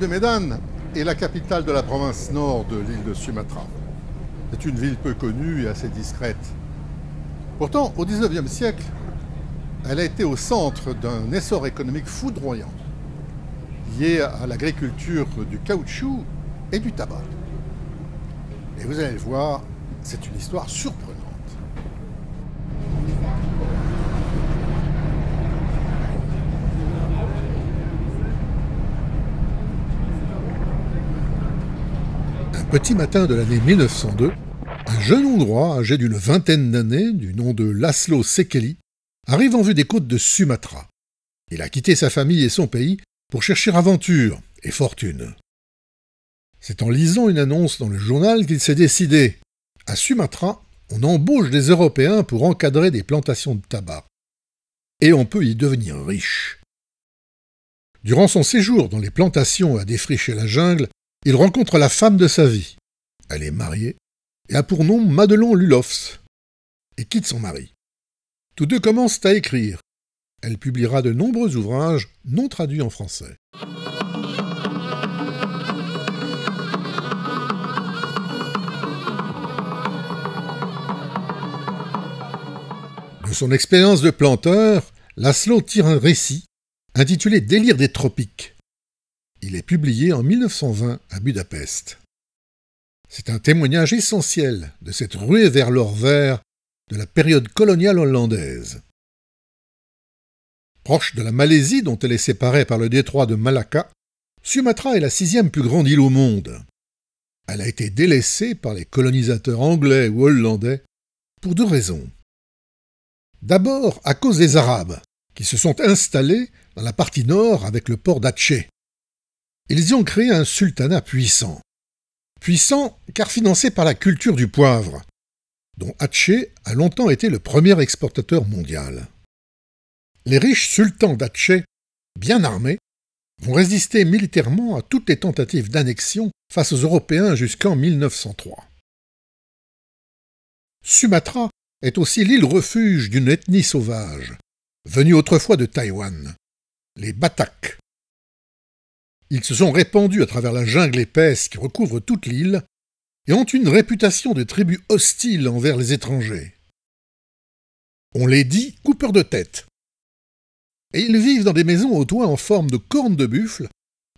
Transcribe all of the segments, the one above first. de Medan est la capitale de la province nord de l'île de Sumatra. C'est une ville peu connue et assez discrète. Pourtant, au XIXe siècle, elle a été au centre d'un essor économique foudroyant, lié à l'agriculture du caoutchouc et du tabac. Et vous allez le voir, c'est une histoire surprenante. Un petit matin de l'année 1902, un jeune Hongrois âgé d'une vingtaine d'années, du nom de Laszlo Szekely, arrive en vue des côtes de Sumatra. Il a quitté sa famille et son pays pour chercher aventure et fortune. C'est en lisant une annonce dans le journal qu'il s'est décidé. À Sumatra, on embauche des Européens pour encadrer des plantations de tabac. Et on peut y devenir riche. Durant son séjour dans les plantations à défricher la jungle, il rencontre la femme de sa vie. Elle est mariée et a pour nom Madelon Lulofs, et quitte son mari. Tous deux commencent à écrire. Elle publiera de nombreux ouvrages non traduits en français. De son expérience de planteur, Laszlo tire un récit intitulé « Délires des tropiques ». Il est publié en 1920 à Budapest. C'est un témoignage essentiel de cette ruée vers l'or vert de la période coloniale hollandaise. Proche de la Malaisie, dont elle est séparée par le détroit de Malacca, Sumatra est la sixième plus grande île au monde. Elle a été délaissée par les colonisateurs anglais ou hollandais pour deux raisons. D'abord à cause des Arabes, qui se sont installés dans la partie nord avec le port d'Aceh. Ils y ont créé un sultanat puissant. Puissant car financé par la culture du poivre, dont Aceh a longtemps été le premier exportateur mondial. Les riches sultans d'Aceh, bien armés, vont résister militairement à toutes les tentatives d'annexion face aux Européens jusqu'en 1903. Sumatra est aussi l'île refuge d'une ethnie sauvage, venue autrefois de Taïwan, les Batak. Ils se sont répandus à travers la jungle épaisse qui recouvre toute l'île et ont une réputation de tribu hostile envers les étrangers. On les dit coupeurs de tête. Et ils vivent dans des maisons aux toits en forme de cornes de buffle,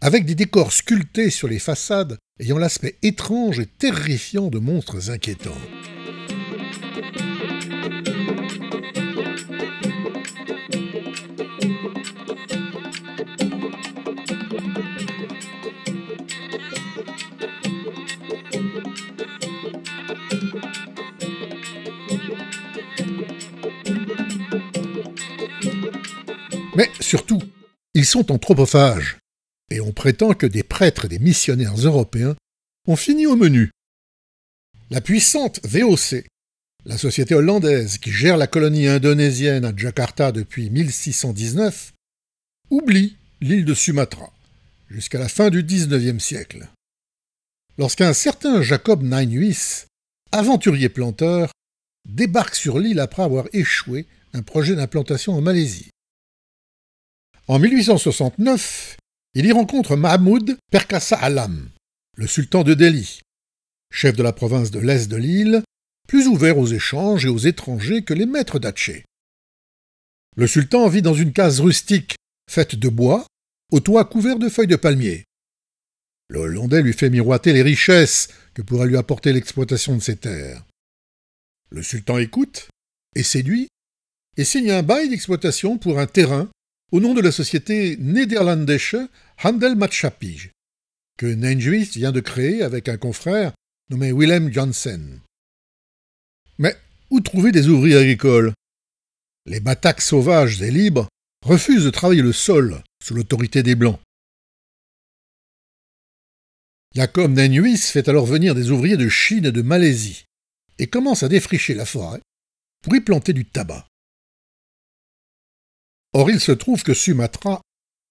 avec des décors sculptés sur les façades ayant l'aspect étrange et terrifiant de monstres inquiétants. Mais surtout, ils sont anthropophages, et on prétend que des prêtres et des missionnaires européens ont fini au menu. La puissante VOC, la société hollandaise qui gère la colonie indonésienne à Jakarta depuis 1619, oublie l'île de Sumatra, jusqu'à la fin du XIXe siècle. Lorsqu'un certain Jacob Nainhuis, aventurier planteur, débarque sur l'île après avoir échoué un projet d'implantation en Malaisie. En 1869, il y rencontre Mahmoud Perkassa Alam, le sultan de Delhi, chef de la province de l'Est de l'île, plus ouvert aux échanges et aux étrangers que les maîtres d'Aceh. Le sultan vit dans une case rustique, faite de bois, au toit couvert de feuilles de palmier. Le Hollandais lui fait miroiter les richesses que pourrait lui apporter l'exploitation de ses terres. Le sultan écoute, est séduit, et signe un bail d'exploitation pour un terrain au nom de la société Nederlandsche Handel Maatschappij, que Nainhuis vient de créer avec un confrère nommé Willem Janssen. Mais où trouver des ouvriers agricoles? Les Bataks sauvages et libres refusent de travailler le sol sous l'autorité des Blancs. Jacob Nainhuis fait alors venir des ouvriers de Chine et de Malaisie et commence à défricher la forêt pour y planter du tabac. Or, il se trouve que Sumatra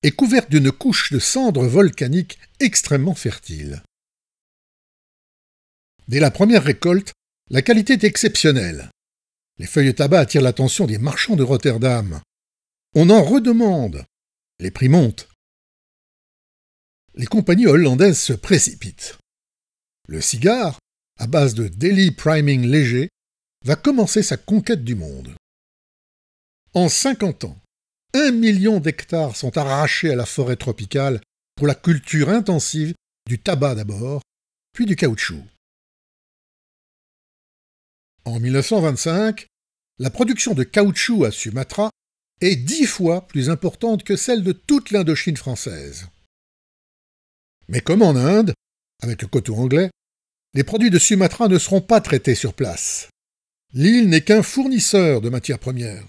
est couverte d'une couche de cendres volcaniques extrêmement fertile. Dès la première récolte, la qualité est exceptionnelle. Les feuilles de tabac attirent l'attention des marchands de Rotterdam. On en redemande. Les prix montent. les compagnies hollandaises se précipitent. Le cigare, à base de Deli priming léger, va commencer sa conquête du monde. En 50 ans, 1 million d'hectares sont arrachés à la forêt tropicale pour la culture intensive du tabac d'abord, puis du caoutchouc. En 1925, la production de caoutchouc à Sumatra est 10 fois plus importante que celle de toute l'Indochine française. Mais comme en Inde, avec le coton anglais, les produits de Sumatra ne seront pas traités sur place. L'île n'est qu'un fournisseur de matières premières.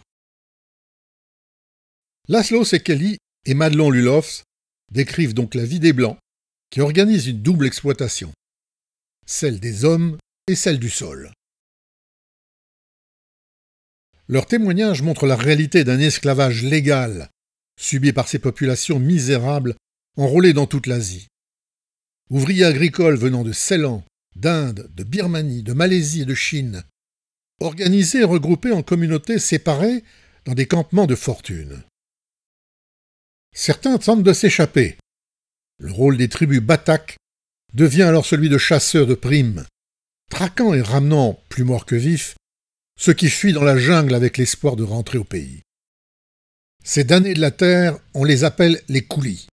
Laszlo Szekely et Madelon Lulofs décrivent donc la vie des Blancs, qui organisent une double exploitation, celle des hommes et celle du sol. Leur témoignage montre la réalité d'un esclavage légal, subi par ces populations misérables enrôlées dans toute l'Asie. Ouvriers agricoles venant de Ceylan, d'Inde, de Birmanie, de Malaisie et de Chine, organisés et regroupés en communautés séparées dans des campements de fortune. Certains tentent de s'échapper. Le rôle des tribus Batak devient alors celui de chasseurs de primes, traquant et ramenant, plus morts que vifs, ceux qui fuient dans la jungle avec l'espoir de rentrer au pays. Ces damnés de la terre, on les appelle les coulis.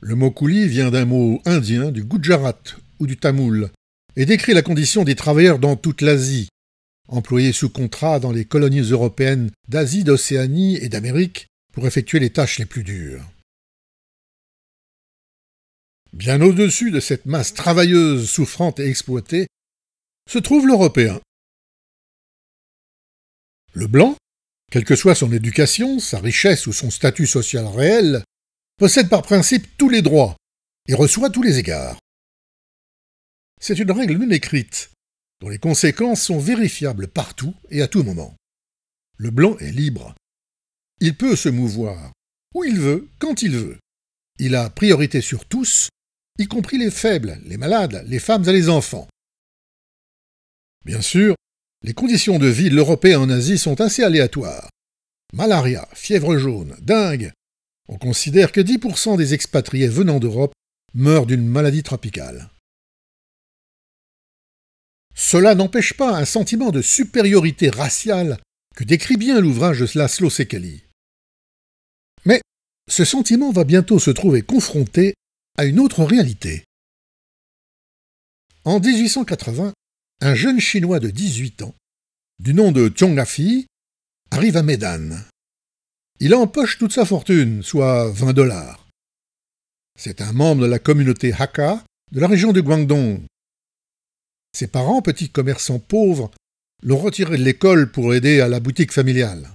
Le mot couli vient d'un mot indien du Gujarat ou du Tamoul et décrit la condition des travailleurs dans toute l'Asie, employés sous contrat dans les colonies européennes d'Asie, d'Océanie et d'Amérique pour effectuer les tâches les plus dures. Bien au-dessus de cette masse travailleuse, souffrante et exploitée, se trouve l'Européen. Le Blanc, quelle que soit son éducation, sa richesse ou son statut social réel, possède par principe tous les droits et reçoit tous les égards. C'est une règle non écrite, dont les conséquences sont vérifiables partout et à tout moment. Le Blanc est libre. Il peut se mouvoir, où il veut, quand il veut. Il a priorité sur tous, y compris les faibles, les malades, les femmes et les enfants. Bien sûr, les conditions de vie de l'Européen en Asie sont assez aléatoires. Malaria, fièvre jaune, dengue. On considère que 10% des expatriés venant d'Europe meurent d'une maladie tropicale. Cela n'empêche pas un sentiment de supériorité raciale que décrit bien l'ouvrage de Laszlo Szekely. Mais ce sentiment va bientôt se trouver confronté à une autre réalité. En 1880, un jeune Chinois de 18 ans, du nom de Tjong A Fie, arrive à Medan. Il empoche toute sa fortune, soit 20 $. C'est un membre de la communauté Hakka de la région du Guangdong. Ses parents, petits commerçants pauvres, l'ont retiré de l'école pour aider à la boutique familiale.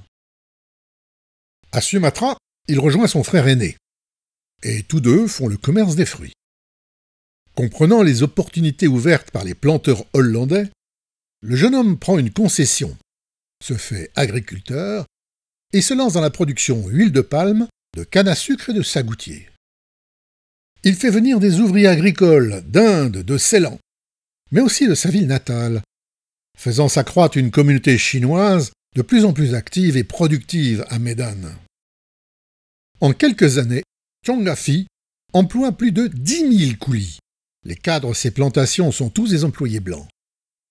À Sumatra, il rejoint son frère aîné, et tous deux font le commerce des fruits. Comprenant les opportunités ouvertes par les planteurs hollandais, le jeune homme prend une concession, se fait agriculteur et se lance dans la production d'huile de palme, de canne à sucre et de sagoutier. Il fait venir des ouvriers agricoles d'Inde, de Ceylan, mais aussi de sa ville natale, faisant s'accroître une communauté chinoise de plus en plus active et productive à Medan. En quelques années, Tjong A Fie emploie plus de 10 000 coulis. Les cadres de ces plantations sont tous des employés blancs.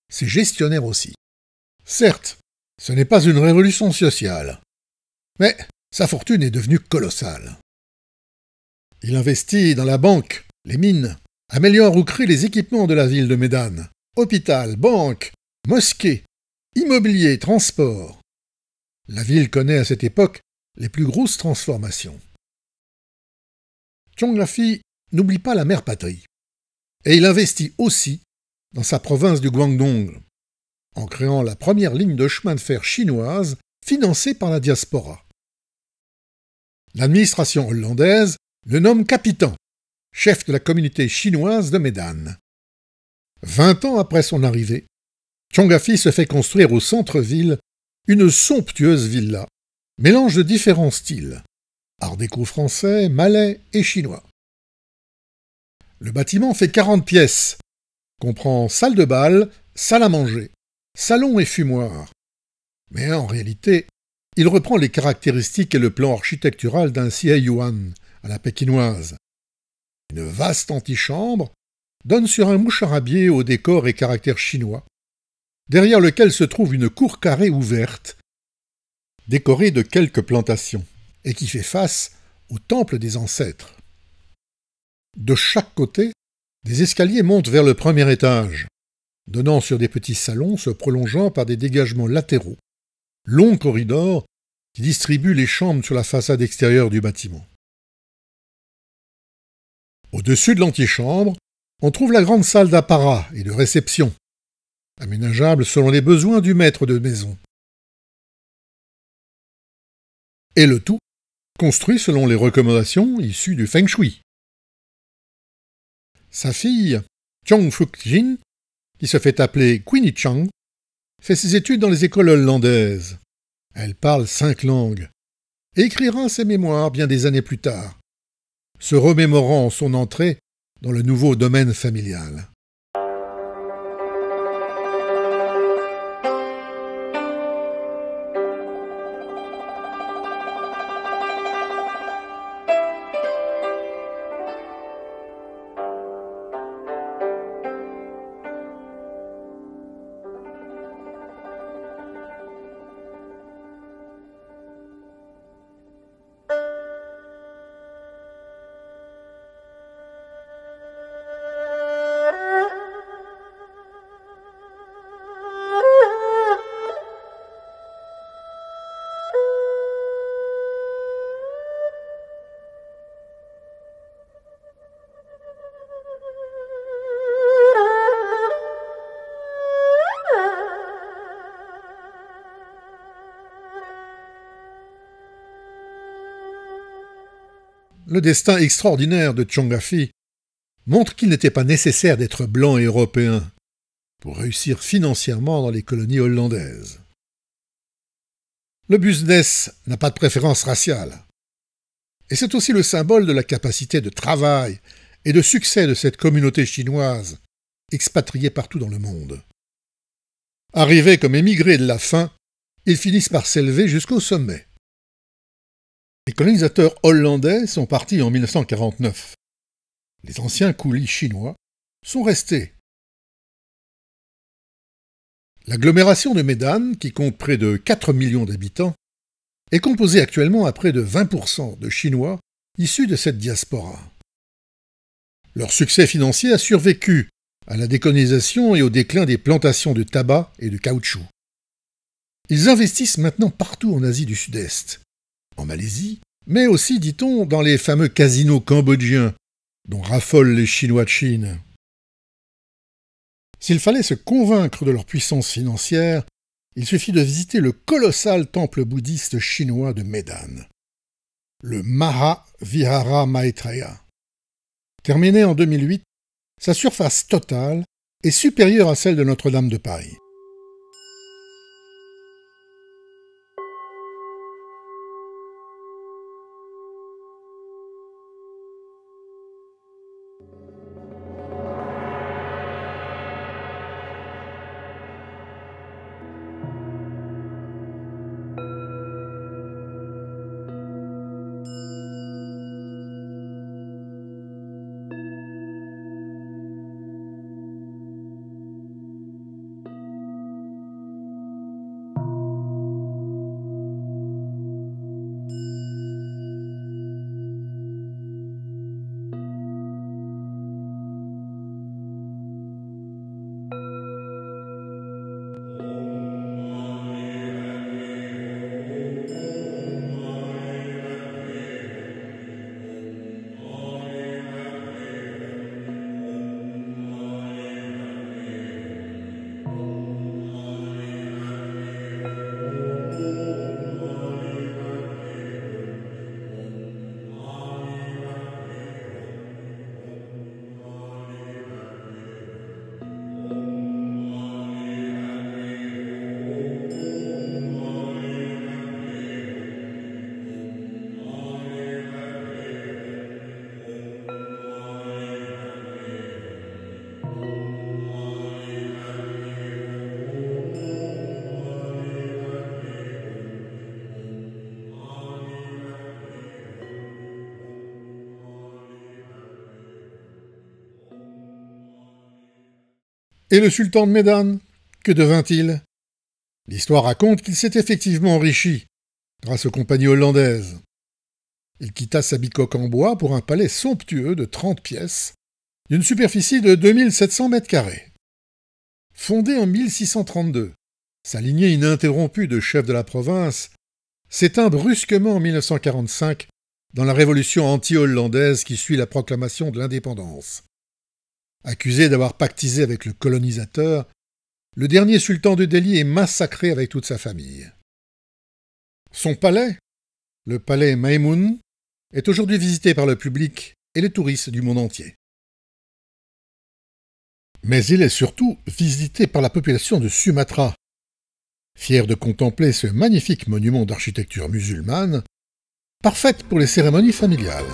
Ces gestionnaires aussi. Certes, ce n'est pas une révolution sociale, mais sa fortune est devenue colossale. Il investit dans la banque, les mines, améliore ou crée les équipements de la ville de Medan, hôpital, banque, mosquée, immobilier, transport. La ville connaît à cette époque les plus grosses transformations. Tjong A Fie n'oublie pas la mère patrie. Et il investit aussi dans sa province du Guangdong, en créant la première ligne de chemin de fer chinoise financée par la diaspora. L'administration hollandaise le nomme capitaine, chef de la communauté chinoise de Medan. 20 ans après son arrivée, Tjong A Fie se fait construire au centre-ville une somptueuse villa, mélange de différents styles, art déco français, malais et chinois. Le bâtiment fait 40 pièces, comprend salle de bal, salle à manger, salon et fumoir. Mais en réalité, il reprend les caractéristiques et le plan architectural d'un Siheyuan à la Pekinoise. une vaste antichambre, donne sur un moucharabier au décor et caractère chinois, derrière lequel se trouve une cour carrée ouverte, décorée de quelques plantations, et qui fait face au temple des ancêtres. De chaque côté, des escaliers montent vers le premier étage, donnant sur des petits salons se prolongeant par des dégagements latéraux, longs corridors qui distribuent les chambres sur la façade extérieure du bâtiment. Au-dessus de l'antichambre, on trouve la grande salle d'apparat et de réception, aménageable selon les besoins du maître de maison. Et le tout construit selon les recommandations issues du Feng Shui. Sa fille, Chong Fuk Jin, qui se fait appeler Queenie Chang, fait ses études dans les écoles hollandaises. Elle parle 5 langues et écrira ses mémoires bien des années plus tard, se remémorant son entrée dans le nouveau domaine familial. Le destin extraordinaire de Tjong A Fie montre qu'il n'était pas nécessaire d'être blanc et européen pour réussir financièrement dans les colonies hollandaises. Le business n'a pas de préférence raciale, et c'est aussi le symbole de la capacité de travail et de succès de cette communauté chinoise, expatriée partout dans le monde. Arrivés comme émigrés de la faim, ils finissent par s'élever jusqu'au sommet. Les colonisateurs hollandais sont partis en 1949. Les anciens coulis chinois sont restés. L'agglomération de Medan, qui compte près de 4 millions d'habitants, est composée actuellement à près de 20% de Chinois issus de cette diaspora. Leur succès financier a survécu à la décolonisation et au déclin des plantations de tabac et de caoutchouc. Ils investissent maintenant partout en Asie du Sud-Est, en Malaisie, mais aussi, dit-on, dans les fameux casinos cambodgiens dont raffolent les Chinois de Chine. S'il fallait se convaincre de leur puissance financière, il suffit de visiter le colossal temple bouddhiste chinois de Medan, le Maha Vihara Maitreya. Terminé en 2008, sa surface totale est supérieure à celle de Notre-Dame de Paris. Et le sultan de Médan, que devint-il? L'histoire raconte qu'il s'est effectivement enrichi, grâce aux compagnies hollandaises. Il quitta sa bicoque en bois pour un palais somptueux de 30 pièces, d'une superficie de 2700 mètres carrés. Fondé en 1632, sa lignée ininterrompue de chefs de la province s'éteint brusquement en 1945 dans la révolution anti-hollandaise qui suit la proclamation de l'indépendance. Accusé d'avoir pactisé avec le colonisateur, le dernier sultan de Delhi est massacré avec toute sa famille. Son palais, le palais Maimoun, est aujourd'hui visité par le public et les touristes du monde entier. Mais il est surtout visité par la population de Sumatra. Fière de contempler ce magnifique monument d'architecture musulmane, parfaite pour les cérémonies familiales.